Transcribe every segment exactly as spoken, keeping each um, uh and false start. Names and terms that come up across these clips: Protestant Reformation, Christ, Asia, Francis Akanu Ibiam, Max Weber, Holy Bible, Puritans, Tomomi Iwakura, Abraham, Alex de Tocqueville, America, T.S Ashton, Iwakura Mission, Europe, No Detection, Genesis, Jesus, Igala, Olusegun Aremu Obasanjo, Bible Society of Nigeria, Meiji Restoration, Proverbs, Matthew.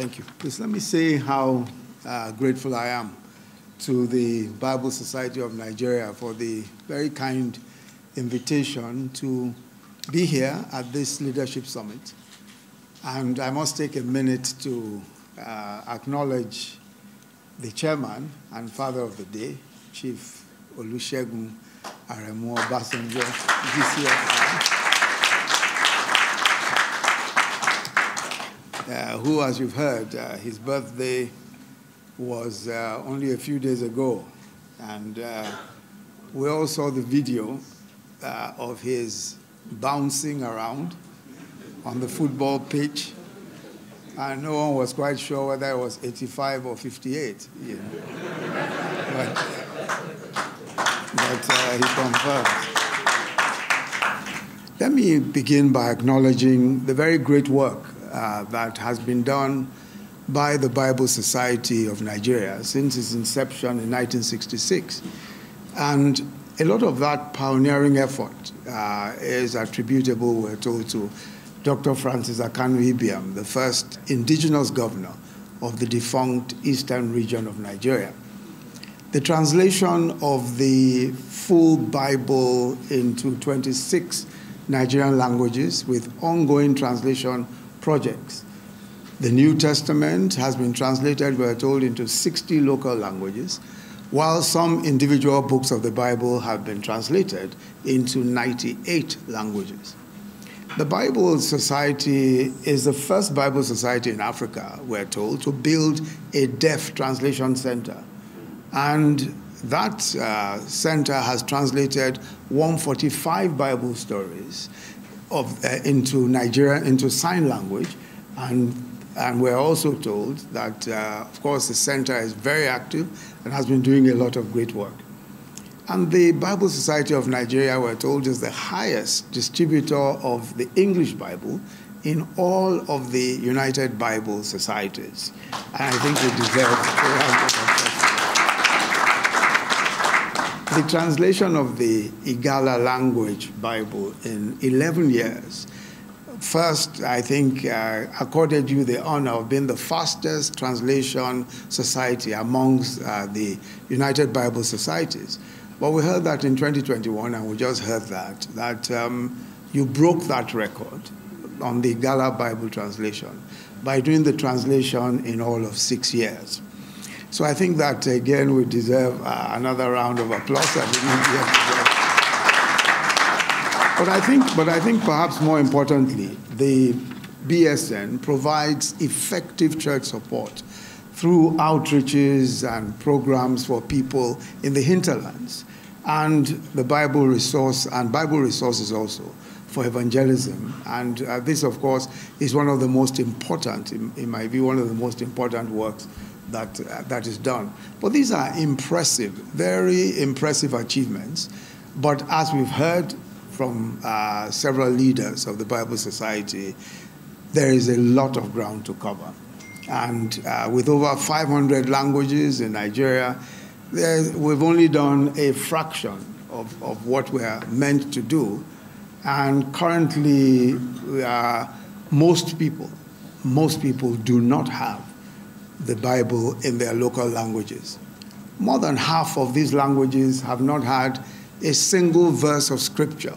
Thank you. Please let me say how uh, grateful I am to the Bible Society of Nigeria for the very kind invitation to be here at this leadership summit. And I must take a minute to uh, acknowledge the chairman and father of the day, Chief Olusegun Aremu Obasanjo, uh, who, as you've heard, uh, his birthday was uh, only a few days ago. And uh, we all saw the video uh, of his bouncing around on the football pitch, and no one was quite sure whether it was eighty-five or fifty-eight. Yeah. but but uh, he confirmed. Let me begin by acknowledging the very great work uh, that has been done by the Bible Society of Nigeria since its inception in nineteen sixty-six. And a lot of that pioneering effort uh, is attributable, we're told, to Doctor Francis Akanu Ibiam, the first indigenous governor of the defunct eastern region of Nigeria. The translation of the full Bible into twenty-six Nigerian languages with ongoing translation projects. The New Testament has been translated, we're told, into sixty local languages, while some individual books of the Bible have been translated into ninety-eight languages. The Bible Society is the first Bible Society in Africa, we're told, to build a deaf translation center. And that uh, center has translated one hundred forty-five Bible stories of, uh, into Nigeria, into sign language. And, and we're also told that, uh, of course, the center is very active and has been doing a lot of great work. And the Bible Society of Nigeria, we're told, is the highest distributor of the English Bible in all of the United Bible Societies. And I think we deserve it. The translation of the Igala language Bible in eleven years, first, I think, uh, accorded you the honor of being the fastest translation society amongst uh, the United Bible Societies. Well, we heard that in twenty twenty-one, and we just heard that, that um, you broke that record on the Igala Bible translation by doing the translation in all of six years. So I think that, again, we deserve uh, another round of applause. But I think, but I think perhaps more importantly, the B S N provides effective church support through outreaches and programs for people in the hinterlands, and the Bible resource, and Bible resources also for evangelism. And uh, this, of course, is one of the most important, in, in my view, one of the most important works that, uh, that is done. But these are impressive, very impressive achievements. But as we've heard from uh, several leaders of the Bible Society, there is a lot of ground to cover. And uh, with over five hundred languages in Nigeria, we've only done a fraction of, of what we are meant to do. And currently, we are, most people, most people do not have the Bible in their local languages. More than half of these languages have not had a single verse of scripture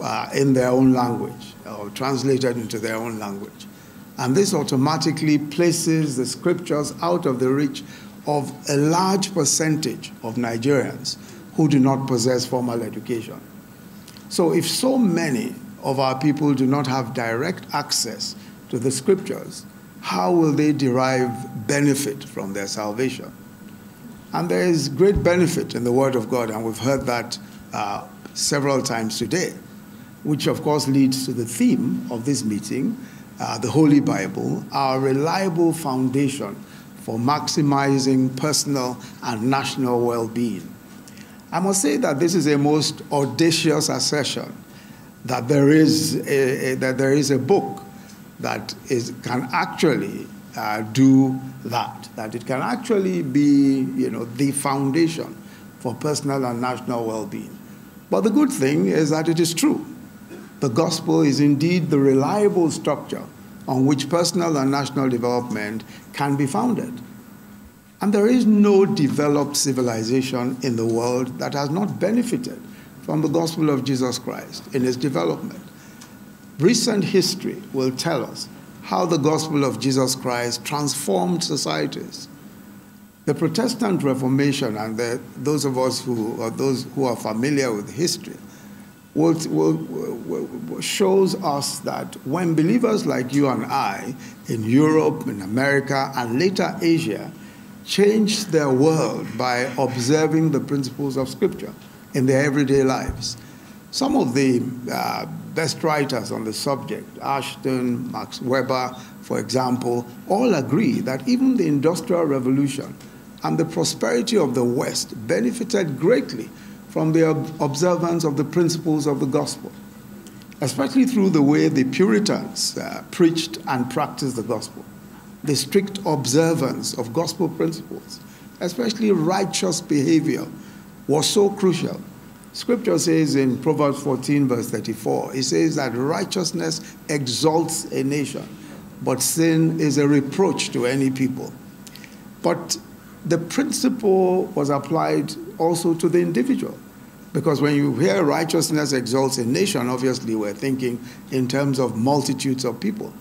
uh, in their own language or translated into their own language. And this automatically places the scriptures out of the reach of a large percentage of Nigerians who do not possess formal education. So if so many of our people do not have direct access to the scriptures, how will they derive benefit from their salvation? And there is great benefit in the Word of God, and we've heard that uh, several times today, which of course leads to the theme of this meeting, Uh, the Holy Bible, our reliable foundation for maximizing personal and national well-being. I must say that this is a most audacious assertion that there is a, a, that there is a book that is, can actually uh, do that, that it can actually be, you know, the foundation for personal and national well-being. But the good thing is that it is true. The gospel is indeed the reliable structure on which personal and national development can be founded. And there is no developed civilization in the world that has not benefited from the gospel of Jesus Christ in its development. Recent history will tell us how the gospel of Jesus Christ transformed societies. The Protestant Reformation, and the, those of us who are, those who are familiar with history, will, will, will, shows us that when believers like you and I in Europe, in America, and later Asia changed their world by observing the principles of Scripture in their everyday lives. Some of the uh, best writers on the subject, Ashton, Max Weber, for example, all agree that even the Industrial Revolution and the prosperity of the West benefited greatly from the observance of the principles of the gospel, especially through the way the Puritans uh, preached and practiced the gospel, the strict observance of gospel principles, especially righteous behavior, was so crucial. Scripture says in Proverbs fourteen, verse thirty-four, it says that righteousness exalts a nation, but sin is a reproach to any people. But the principle was applied also to the individual, because when you hear righteousness exalts a nation, obviously we're thinking in terms of multitudes of people.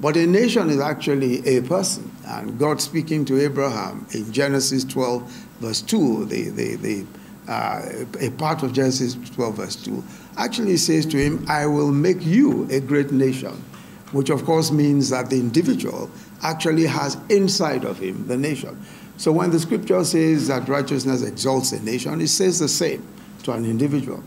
But a nation is actually a person, and God speaking to Abraham in Genesis twelve, verse two, the, the, the, uh, a part of Genesis twelve, verse two, actually says to him, I will make you a great nation, which of course means that the individual actually has inside of him the nation. So when the Scripture says that righteousness exalts a nation, it says the same to an individual.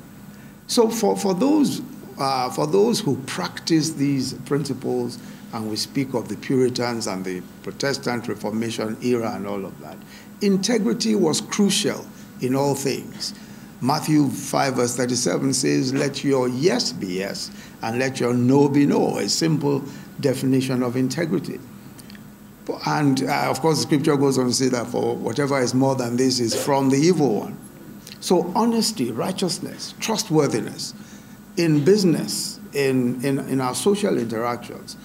So for, for, those, uh, for those who practice these principles, and we speak of the Puritans and the Protestant Reformation era and all of that, integrity was crucial in all things. Matthew five, verse thirty-seven says, let your yes be yes, and let your no be no, a simple definition of integrity. And uh, of course, the Scripture goes on to say that for whatever is more than this is from the evil one. So honesty, righteousness, trustworthiness in business, in, in, in our social interactions,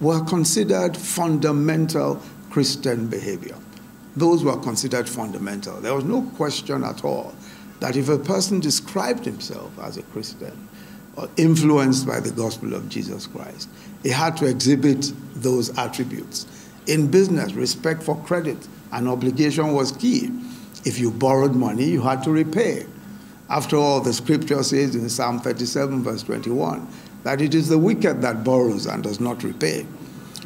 were considered fundamental Christian behavior. Those were considered fundamental. There was no question at all that if a person described himself as a Christian or influenced by the gospel of Jesus Christ, he had to exhibit those attributes. In business, respect for credit and obligation was key. If you borrowed money, you had to repay. After all, the Scripture says in Psalm thirty-seven, verse twenty-one, that it is the wicked that borrows and does not repay.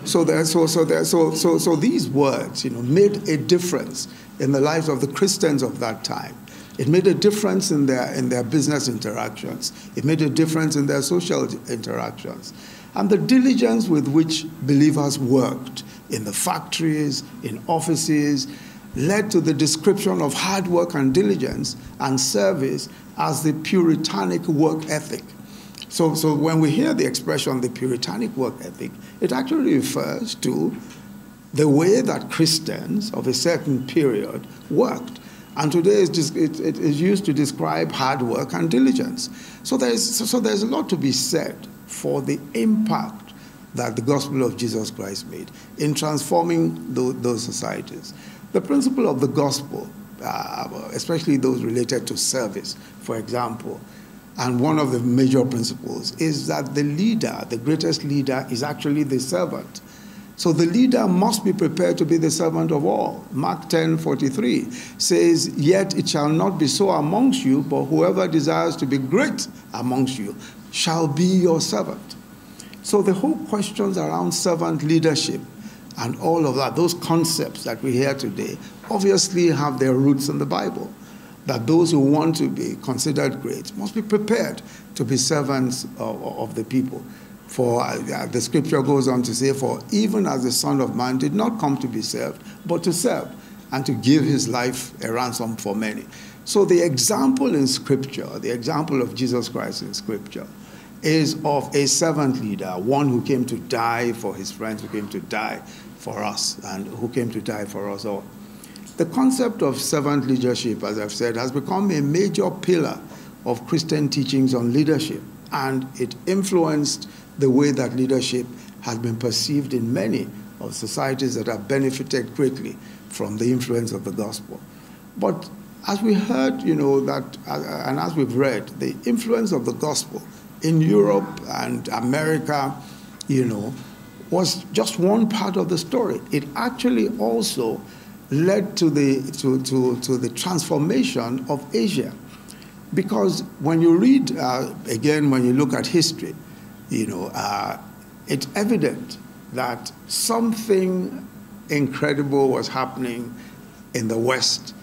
So, there, so, so, there, so, so, so these words, you know, made a difference in the lives of the Christians of that time. It made a difference in their, in their business interactions. It made a difference in their social interactions. And the diligence with which believers worked in the factories, in offices, led to the description of hard work and diligence and service as the Puritanic work ethic. So, so when we hear the expression, the Puritanic work ethic, it actually refers to the way that Christians of a certain period worked. And today it is used to describe hard work and diligence. So there's, so there's a lot to be said for the impact that the gospel of Jesus Christ made in transforming those, those societies. The principle of the gospel, uh, especially those related to service, for example, and one of the major principles is that the leader, the greatest leader, is actually the servant. So the leader must be prepared to be the servant of all. Mark ten, forty-three says, yet it shall not be so amongst you, but whoever desires to be great amongst you shall be your servant. So the whole questions around servant leadership and all of that, those concepts that we hear today, obviously have their roots in the Bible. That those who want to be considered great must be prepared to be servants of, of the people. For uh, the Scripture goes on to say, for even as the Son of Man did not come to be served, but to serve and to give his life a ransom for many. So the example in Scripture, the example of Jesus Christ in Scripture, is of a servant leader, one who came to die for his friends, who came to die for us, and who came to die for us all. The concept of servant leadership, as I've said, has become a major pillar of Christian teachings on leadership, and it influenced the way that leadership has been perceived in many of societies that have benefited greatly from the influence of the gospel. But as we heard, you know, that, uh, and as we've read, the influence of the gospel in Europe and America, you know, was just one part of the story. It actually also led to the, to, to, to the transformation of Asia. Because when you read, uh, again, when you look at history, you know, uh, it's evident that something incredible was happening in the West,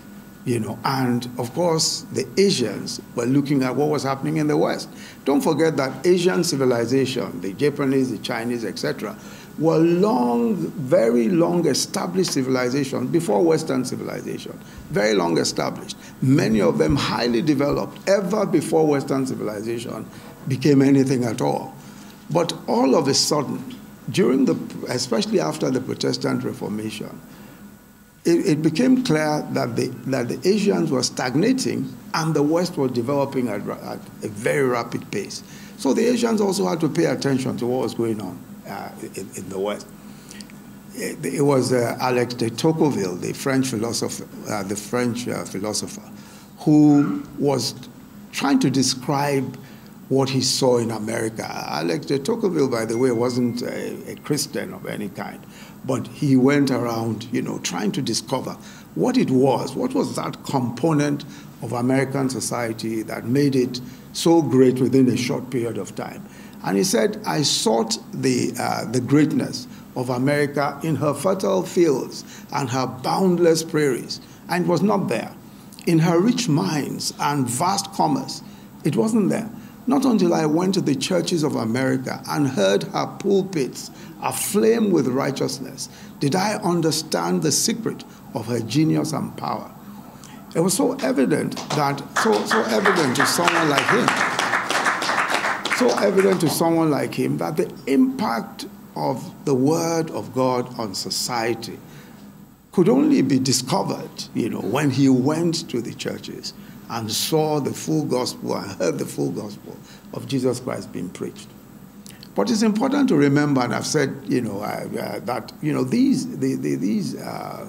you know, and of course the Asians were looking at what was happening in the West. Don't forget that Asian civilization, the Japanese, the Chinese, et cetera, were long, very long established civilizations before Western civilization, very long established. Many of them highly developed ever before Western civilization became anything at all. But all of a sudden, during the, especially after the Protestant Reformation, it, it became clear that the, that the Asians were stagnating and the West was developing at, at a very rapid pace. So the Asians also had to pay attention to what was going on uh, in, in the West. It, it was uh, Alex de Tocqueville, the French philosopher, uh, the French uh, philosopher, who was trying to describe what he saw in America. Alex de Tocqueville, by the way, wasn't a, a Christian of any kind, but he went around, you know, trying to discover what it was, what was that component of American society that made it so great within a short period of time. And he said, I sought the, uh, the greatness of America in her fertile fields and her boundless prairies, and it was not there. In her rich mines and vast commerce, it wasn't there. Not until I went to the churches of America and heard her pulpits aflame with righteousness did I understand the secret of her genius and power. It was so evident that, so, so evident to someone like him, so evident to someone like him that the impact of the Word of God on society could only be discovered, you know, when he went to the churches and saw the full gospel and heard the full gospel of Jesus Christ being preached. But it's important to remember, and I've said, you know, uh, uh, that you know these the the these uh,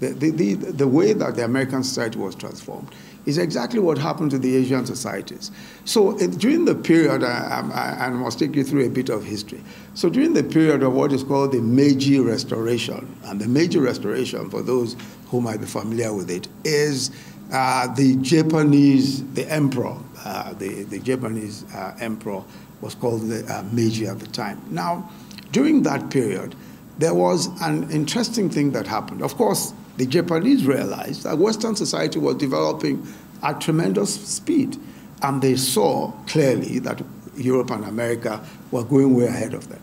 the, the the the way that the American society was transformed is exactly what happened to the Asian societies. So it, during the period, I, I, I must take you through a bit of history. So during the period of what is called the Meiji Restoration, and the Meiji Restoration, for those who might be familiar with it, is Uh, the Japanese, the emperor, uh, the, the Japanese uh, emperor was called the uh, Meiji at the time. Now, during that period, there was an interesting thing that happened. Of course, the Japanese realized that Western society was developing at tremendous speed, and they saw clearly that Europe and America were going way ahead of them.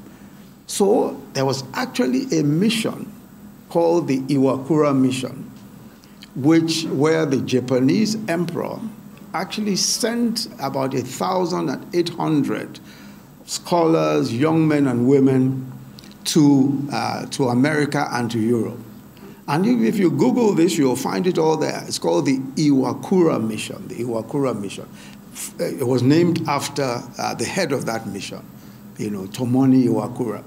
So there was actually a mission called the Iwakura Mission, which where the Japanese emperor actually sent about one thousand eight hundred scholars, young men and women, to, uh, to America and to Europe. And if you Google this, you'll find it all there. It's called the Iwakura Mission, the Iwakura Mission. It was named after uh, the head of that mission, you know, Tomomi Iwakura.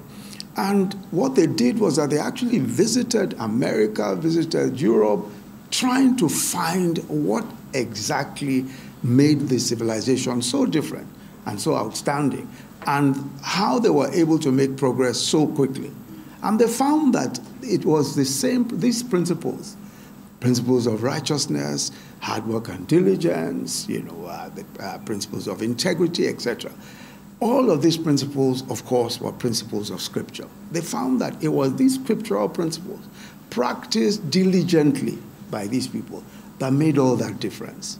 And what they did was that they actually visited America, visited Europe, trying to find what exactly made the civilization so different and so outstanding, and how they were able to make progress so quickly. And they found that it was the same, these principles, principles of righteousness, hard work and diligence, you know, uh, the uh, principles of integrity, et cetera. All of these principles, of course, were principles of Scripture. They found that it was these scriptural principles practiced diligently by these people that made all that difference.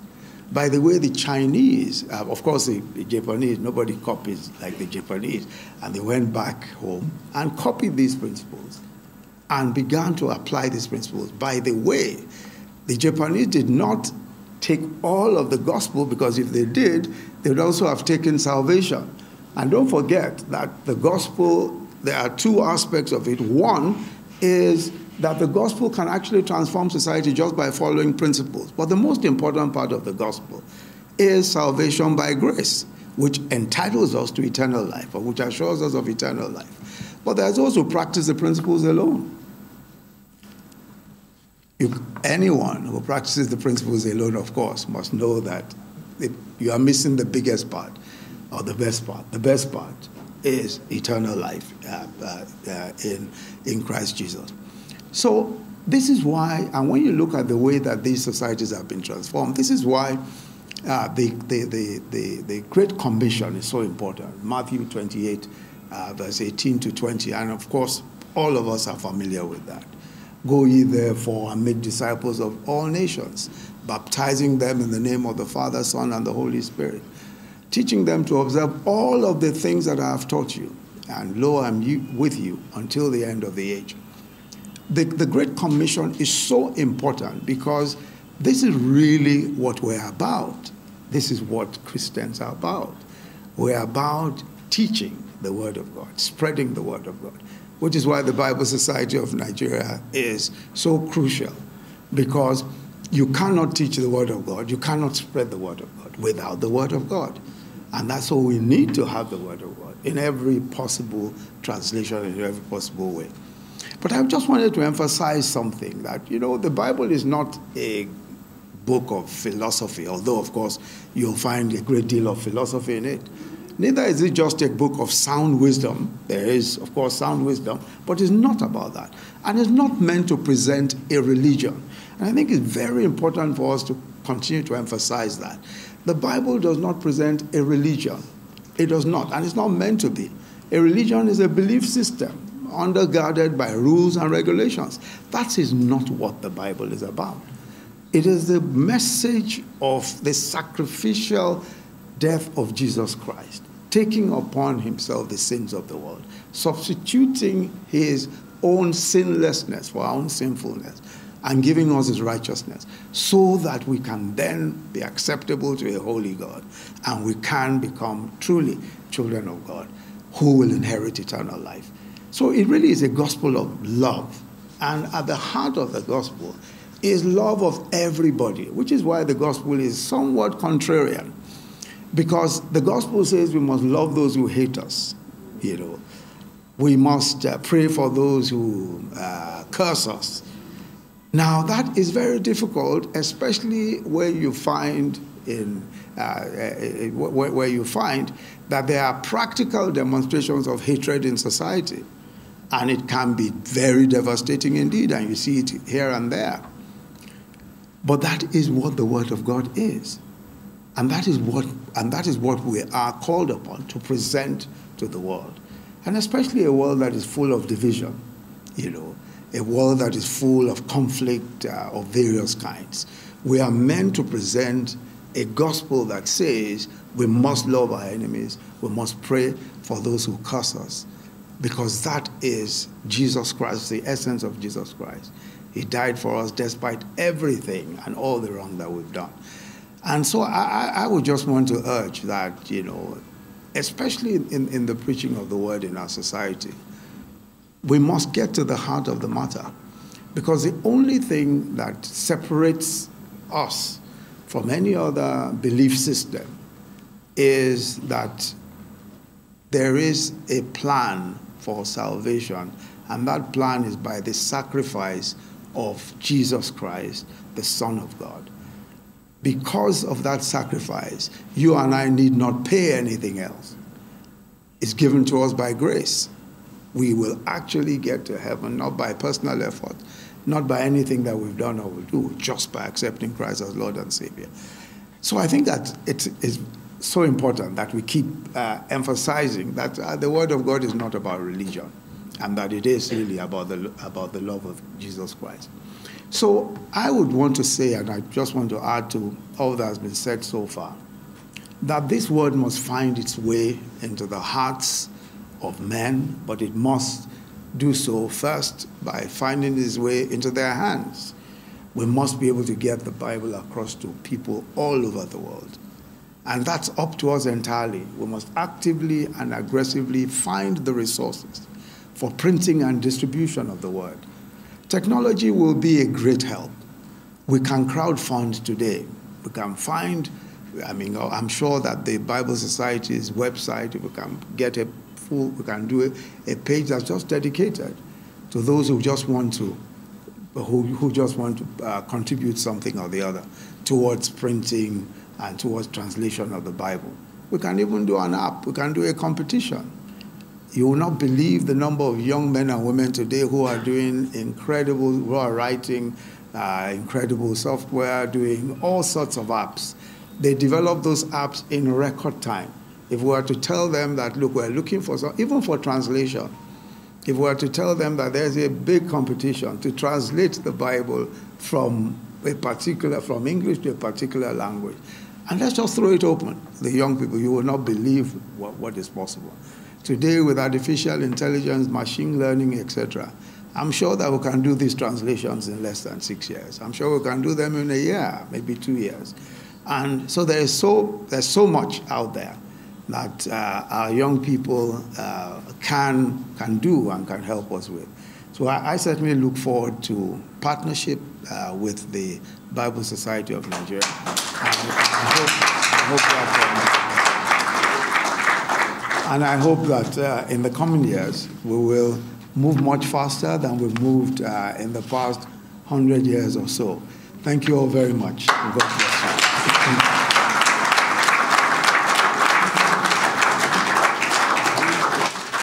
By the way, the Chinese, uh, of course the, the Japanese, nobody copies like the Japanese, and they went back home and copied these principles and began to apply these principles. By the way, the Japanese did not take all of the gospel, because if they did, they would also have taken salvation. And don't forget that the gospel, there are two aspects of it. One is that the gospel can actually transform society just by following principles. But the most important part of the gospel is salvation by grace, which entitles us to eternal life, or which assures us of eternal life. but there's also practice the principles alone. You, anyone who practices the principles alone, of course, must know that if you are missing the biggest part or the best part. The best part is eternal life uh, uh, uh, in, in Christ Jesus. So this is why, and when you look at the way that these societies have been transformed, this is why uh, the, the, the, the, the Great Commission is so important. Matthew twenty-eight, uh, verse eighteen to twenty, and of course, all of us are familiar with that. Go ye therefore and make disciples of all nations, baptizing them in the name of the Father, Son, and the Holy Spirit, teaching them to observe all of the things that I have taught you, and lo, I am with you until the end of the age. The, the Great Commission is so important because this is really what we're about. This is what Christians are about. We're about teaching the Word of God, spreading the Word of God, which is why the Bible Society of Nigeria is so crucial, because you cannot teach the Word of God, you cannot spread the Word of God without the Word of God. And that's why we need to have the Word of God in every possible translation, in every possible way. But I just wanted to emphasize something, that, you know, the Bible is not a book of philosophy, although, of course, you'll find a great deal of philosophy in it. Neither is it just a book of sound wisdom. There is, of course, sound wisdom, but it's not about that. And it's not meant to present a religion. And I think it's very important for us to continue to emphasize that. The Bible does not present a religion. It does not, and it's not meant to be. A religion is a belief system undergirded by rules and regulations. That is not what the Bible is about. It is the message of the sacrificial death of Jesus Christ, taking upon himself the sins of the world, substituting his own sinlessness for our own sinfulness, and giving us his righteousness, so that we can then be acceptable to a holy God, and we can become truly children of God, who will inherit eternal life. So it really is a gospel of love, and at the heart of the gospel is love of everybody, which is why the gospel is somewhat contrarian. Because the gospel says we must love those who hate us, you know. We must uh, pray for those who uh, curse us. Now, that is very difficult, especially where you find in uh, where, where you find that there are practical demonstrations of hatred in society, and it can be very devastating indeed, and you see it here and there. But that is what the Word of God is. And that is what, and that is what we are called upon to present to the world, and especially a world that is full of division, you know, a world that is full of conflict uh, of various kinds. We are meant to present a gospel that says we must love our enemies, we must pray for those who curse us, because that is Jesus Christ, the essence of Jesus Christ. He died for us despite everything and all the wrong that we've done. And so I, I would just want to urge that, you know, especially in, in the preaching of the word in our society, we must get to the heart of the matter. Because the only thing that separates us from any other belief system is that there is a plan for salvation, and that plan is by the sacrifice of Jesus Christ, the Son of God. Because of that sacrifice, you and I need not pay anything else. It's given to us by grace. We will actually get to heaven, not by personal effort, not by anything that we've done or will do, just by accepting Christ as Lord and Savior. So I think that it is so important that we keep uh, emphasizing that uh, the Word of God is not about religion, and that it is really about the, about the love of Jesus Christ. So I would want to say, and I just want to add to all that has been said so far, that this word must find its way into the hearts of men, but it must do so first by finding its way into their hands. We must be able to get the Bible across to people all over the world. And that's up to us entirely. We must actively and aggressively find the resources for printing and distribution of the word. Technology will be a great help. We can crowdfund today. We can find, I mean, I'm sure that the Bible Society's website, if we can get a full, we can do a, a page that's just dedicated to those who just want to, who, who just want to uh, contribute something or the other towards printing and towards translation of the Bible. We can even do an app. We can do a competition. You will not believe the number of young men and women today who are doing incredible, who are writing uh, incredible software, doing all sorts of apps. They develop those apps in record time. If we were to tell them that, look, we're looking for some, even for translation, if we were to tell them that there's a big competition to translate the Bible from a particular, from English to a particular language, and let's just throw it open, the young people, you will not believe what, what is possible. Today, with artificial intelligence, machine learning, et cetera, I'm sure that we can do these translations in less than six years. I'm sure we can do them in a year, maybe two years. And so there is so, there's so much out there that uh, our young people uh, can, can do and can help us with. So I, I certainly look forward to partnership uh, with the Bible Society of Nigeria. And I hope that uh, in the coming years, we will move much faster than we've moved uh, in the past hundred years or so. Thank you all very much. God bless you.